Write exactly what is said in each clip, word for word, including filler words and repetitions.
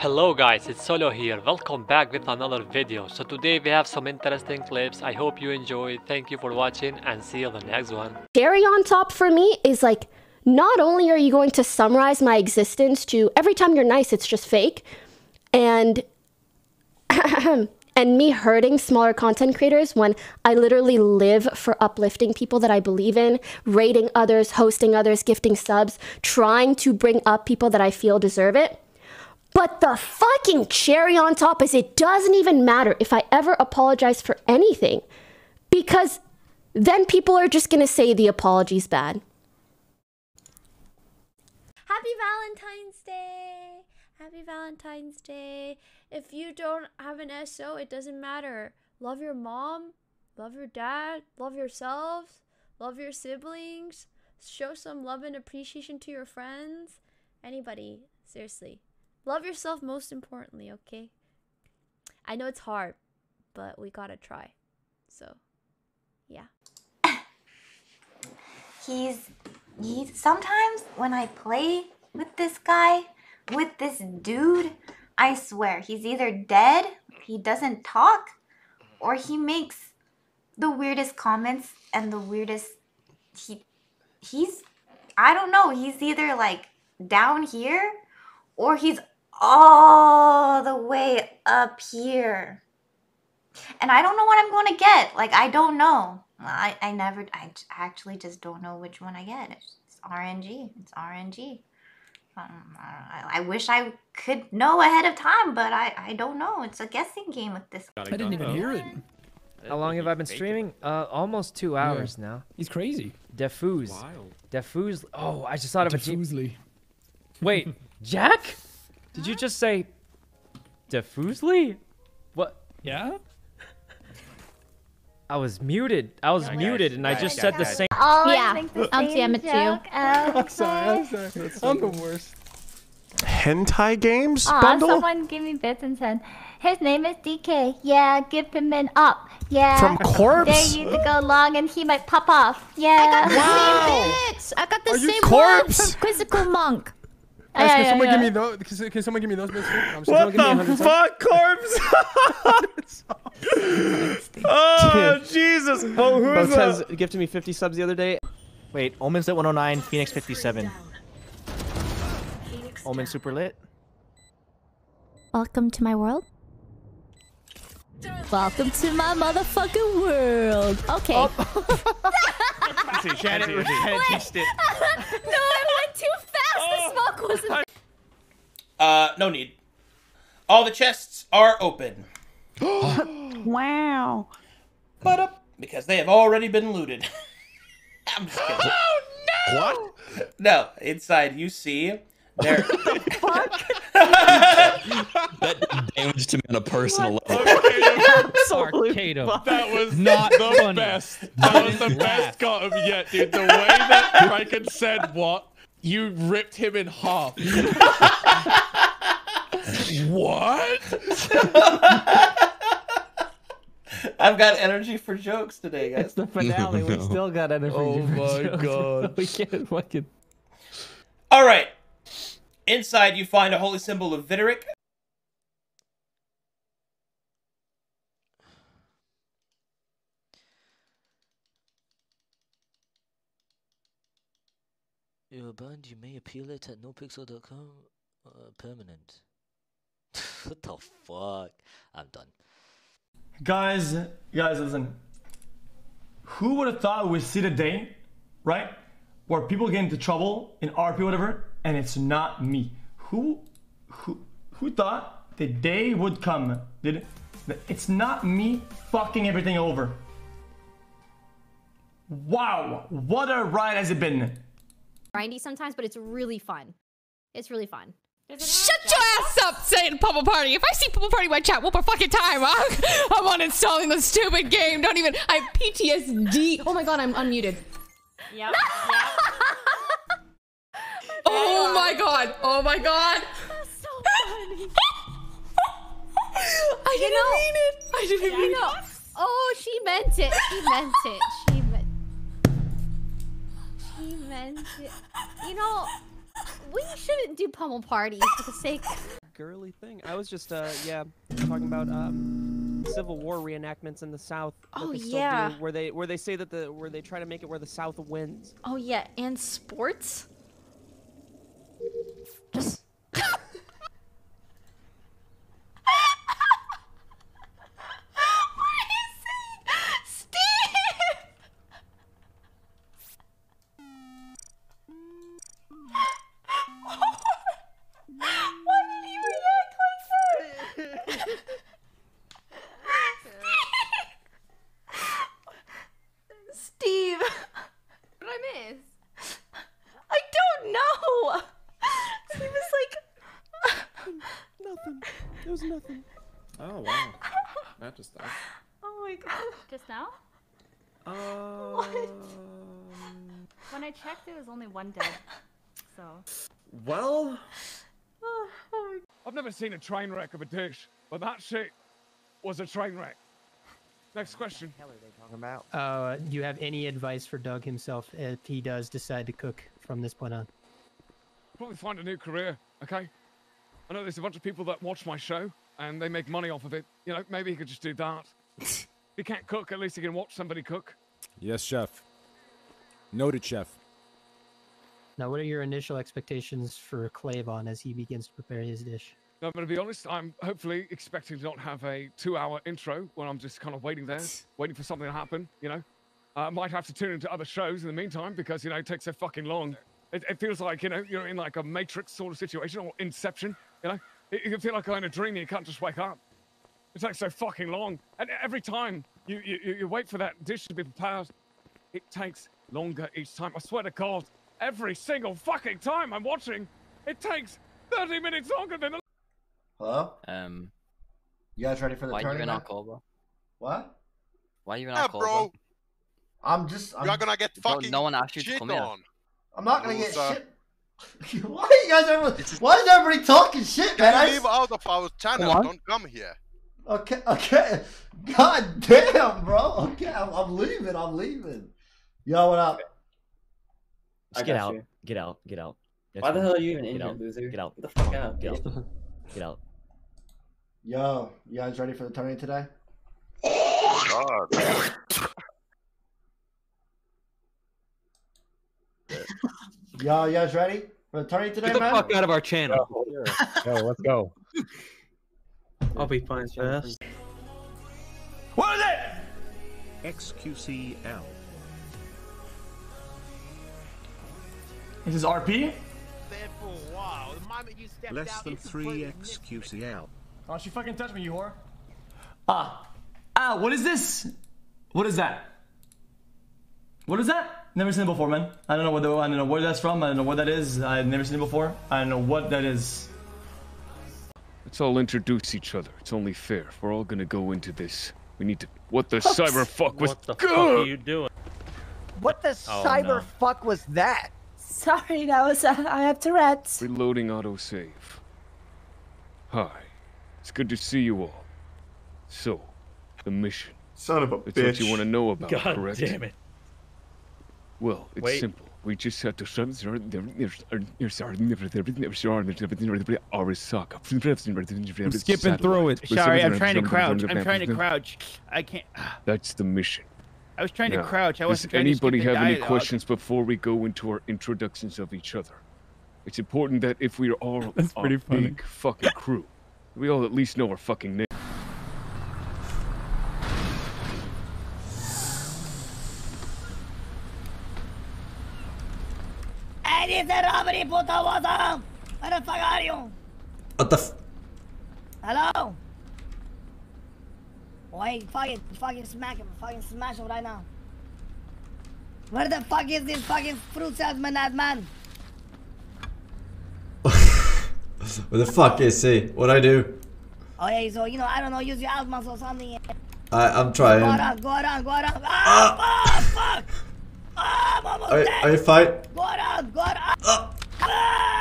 Hello guys, it's Solo here. Welcome back with another video. So today we have some interesting clips. I hope you enjoy. Thank you for watching and see you in the next one. Cherry on top for me is like, not only are you going to summarize my existence to every time you're nice, it's just fake. And, and me hurting smaller content creators when I literally live for uplifting people that I believe in, rating others, hosting others, gifting subs, trying to bring up people that I feel deserve it. But the fucking cherry on top is it doesn't even matter if I ever apologize for anything, because then people are just going to say the apology's bad. Happy Valentine's Day! Happy Valentine's Day. If you don't have an S O, it doesn't matter. Love your mom, love your dad, love yourselves, love your siblings. Show some love and appreciation to your friends. Anybody, seriously. Love yourself most importantly, okay? I know it's hard, but we gotta try. So, yeah. He's, he's... Sometimes when I play with this guy, with this dude, I swear, he's either dead, he doesn't talk, or he makes the weirdest comments and the weirdest... He, he's... I don't know, he's either like down here, or he's... all the way up here, and I don't know what I'm going to get. Like, I don't know. I, I never I actually just don't know which one I get. It's R N G it's R N G. um, I, I wish I could know ahead of time, but I, I don't know. It's a guessing game with this. I didn't even hear it. How long have I been streaming? Uh, almost two hours yeah. now. He's crazy. Defuse. Defuse. Oh, I just thought of a Wait, Jack? Did you just say diffusely? What? Yeah? I was muted. I was no, muted, guys, and guys, I just guys, said guys. the same. Oh, yeah. I'm T M too. I'm sorry. I'm sorry. I'm the worst. Hentai games? Aw, bundle? Someone gave me bits and said, his name is D K. Yeah, give him an up. Yeah. From Corpse? Dare you to go long and he might pop off. Yeah. I got the wow. same bits. I got the Are same bits from Quizzical Monk. Guys, can, yeah, someone yeah, give yeah. me those, can, can someone give me those? I'm just what the give me fuck, Corpse? Oh, Jesus. Oh, who is that? Both gifted me fifty subs the other day. Wait, Omen's at one oh nine, Phoenix fifty-seven. Phoenix Omen super lit. Welcome to my world. Welcome to my motherfucking world. Okay. Oh. See, Janet, Janet, Janet, Wait. No, I went too fast. The smoke wasn't. Uh, no need. All the chests are open. Wow. But up because they have already been looted. I'm just kidding. Oh no! What? No, inside you see there. What the fuck? That damaged him on a personal level. Arcado. That was not the funny. best. That I was the laugh. best cut of yet, dude. The way that Kraken said what, you ripped him in half. What? I've got energy for jokes today, guys. It's the finale. We still got energy oh for jokes. Oh my god. We can't fucking... All right. Inside, you find a holy symbol of Vitteric. You're banned. You may appeal it at no pixel dot com. Uh, permanent. What the fuck? I'm done. Guys, guys, listen. Who would have thought we'd see the day, right, where people get into trouble in R P, whatever, and it's not me? Who, who, who thought the day would come? Did it? It's not me fucking everything over. Wow, what a ride has it been. Grindy sometimes, but it's really fun. It's really fun. It Shut your ass up saying Pummel Party. If I see Pummel Party in my chat one more fucking time, huh? I'm uninstalling the stupid game. Don't even. I have P T S D. Oh my god, I'm unmuted. Yep. Yep. Oh my god. Oh my god. That's so funny. I didn't you know, mean it. I didn't yeah, mean I know. it. Oh, she meant it. She meant it. She He meant it. You know, we shouldn't do Pummel Parties for the sake of... girly thing? I was just, uh, yeah, talking about um, Civil War reenactments in the South. Oh yeah, do, where they where they say that the where they try to make it where the South wins. Oh yeah, and sports. Just. One dead. So. Well. Oh, oh my. I've never seen a train wreck of a dish, but that shit was a train wreck. Next question. What the hell are they talking about? Uh, do you have any advice for Doug himself if he does decide to cook from this point on? Probably find a new career. Okay. I know there's a bunch of people that watch my show and they make money off of it. You know, maybe he could just do that. If he can't cook, at least he can watch somebody cook. Yes, chef. Noted, chef. Now, what are your initial expectations for Clavon as he begins to prepare his dish? No, I'm going to be honest. I'm hopefully expecting to not have a two-hour intro when I'm just kind of waiting there, waiting for something to happen, you know? I uh, might have to tune into other shows in the meantime because, you know, it takes so fucking long. It, it feels like, you know, you're in like a Matrix sort of situation or Inception, you know? It, you can feel like you're in a dream and you can't just wake up. It takes so fucking long. And every time you, you, you wait for that dish to be prepared, it takes longer each time. I swear to God. Every single fucking time I'm watching, it takes thirty minutes longer than the— Hello? Um... You guys ready for the why tournament? Why you in Alcoba? What? Why you in yeah, Alcoba? Bro! I'm just- I'm... You're not gonna get fucking no one asked you shit to come on! Here. I'm not gonna get uh... shit- Why are you guys everyone- is... Why is everybody talking shit, Can man? I leave out of our channel, what? Don't come here! Okay, okay! God damn, bro! Okay, I'm, I'm leaving, I'm leaving! Yo, what up? Just get out. get out, get out, get out. Why the hell are you even in here, loser? Get out. Get the fuck out. Get out. Get out. Yo, you guys ready for the tournament today? God. Yo, you guys ready for the tournament today, man? Get the man? fuck out of our channel. Yo, yo let's go. I'll be fine first. What is it? X Q C L. This is R P? Wow. The moment you stepped Less out, than three X Q C L. Oh, she fucking touched me, you whore. Ah. Ah, what is this? What is that? What is that? Never seen it before, man. I don't know what the, I don't know where that's from. I don't know what that is. I've never seen it before. I don't know what that is. Let's all introduce each other. It's only fair. If we're all gonna go into this. We need to. What the Oops. cyber fuck was? What the fuck are you doing? What the oh, cyber no. fuck was that? Sorry, that was uh, I have Tourette's. Reloading autosave. Hi, it's good to see you all. So, the mission. Son of a it's bitch. It's what you want to know about, God correct? God damn it. Well, it's Wait. simple. We just have to I'm skipping through it. Sorry, I'm trying to crouch. I'm trying to crouch. I can't. That's the mission. I was trying now, to crouch. I wasn't trying to skip the dialogue. Does anybody have any questions before we go into our introductions of each other? It's important that if we are all a big funny. fucking crew, we all at least know our fucking name. Where the fuck are you? What the f- Hello? Wait, fucking, fucking smack him, fucking smash him right now. Where the fuck is this fucking fruit salesman at, man? Where the fuck is he? What'd I do? Okay, so, you know, I don't know, use your out muscle or something. I, I'm trying. Go around, go around, go around. Ah, fuck, fuck! Ah, I'm almost dead! Are you fine? Go around, go around. Ah! Ah!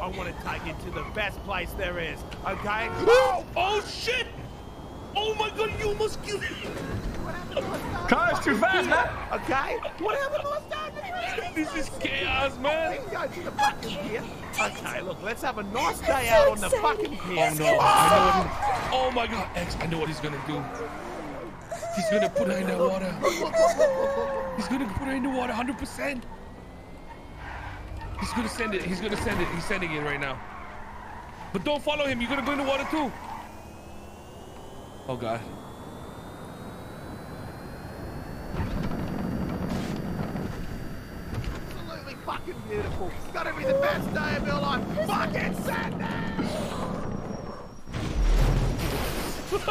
I want to take it to the best place there is, okay? Oh, oh shit! Oh my god, you almost killed me! What happened last time? Car, it's too fast, man! Okay? What happened last time? This is chaos, man. Okay, look, let's have a nice day out on the fucking pier. Oh, no. I know what he, oh, my God. X, I know what he's going to do. He's going to put her in the water. He's going to put her in the water one hundred percent. He's going to send it. He's going to send it. He's sending it right now. But don't follow him. You're going to go in the water, too. Oh, God. Fucking beautiful. It's gotta be the best day of your life. Fucking Sunday!